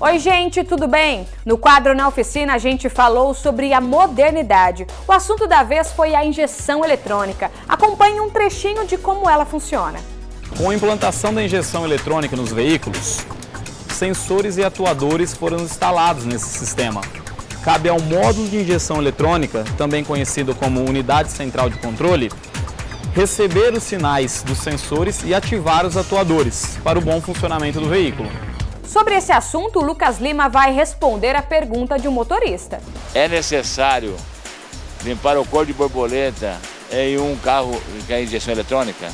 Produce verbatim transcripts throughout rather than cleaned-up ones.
Oi gente, tudo bem? No quadro Na Oficina a gente falou sobre a modernidade. O assunto da vez foi a injeção eletrônica. Acompanhe um trechinho de como ela funciona. Com a implantação da injeção eletrônica nos veículos, sensores e atuadores foram instalados nesse sistema. Cabe ao módulo de injeção eletrônica, também conhecido como unidade central de controle, receber os sinais dos sensores e ativar os atuadores para o bom funcionamento do veículo. Sobre esse assunto, o Lucas Lima vai responder a pergunta de um motorista. É necessário limpar o corpo de borboleta em um carro com injeção eletrônica?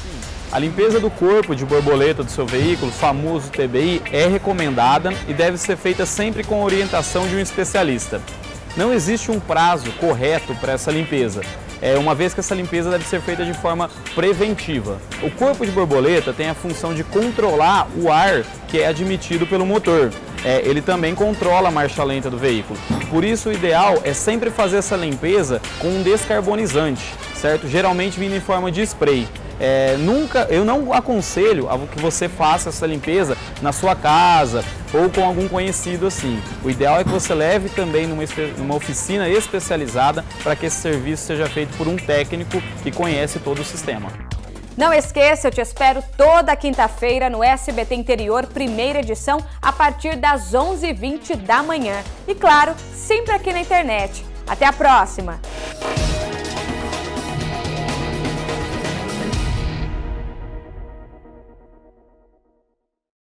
A limpeza do corpo de borboleta do seu veículo, famoso T B I, é recomendada e deve ser feita sempre com orientação de um especialista. Não existe um prazo correto para essa limpeza, é, uma vez que essa limpeza deve ser feita de forma preventiva. O corpo de borboleta tem a função de controlar o ar que é admitido pelo motor. É, ele também controla a marcha lenta do veículo. Por isso, o ideal é sempre fazer essa limpeza com um descarbonizante, certo? Geralmente vindo em forma de spray. É, nunca, eu não aconselho a que você faça essa limpeza na sua casa ou com algum conhecido assim. O ideal é que você leve também numa, numa oficina especializada para que esse serviço seja feito por um técnico que conhece todo o sistema. Não esqueça, eu te espero toda quinta-feira no S B T Interior, primeira edição, a partir das onze e vinte da manhã. E claro, sempre aqui na internet. Até a próxima!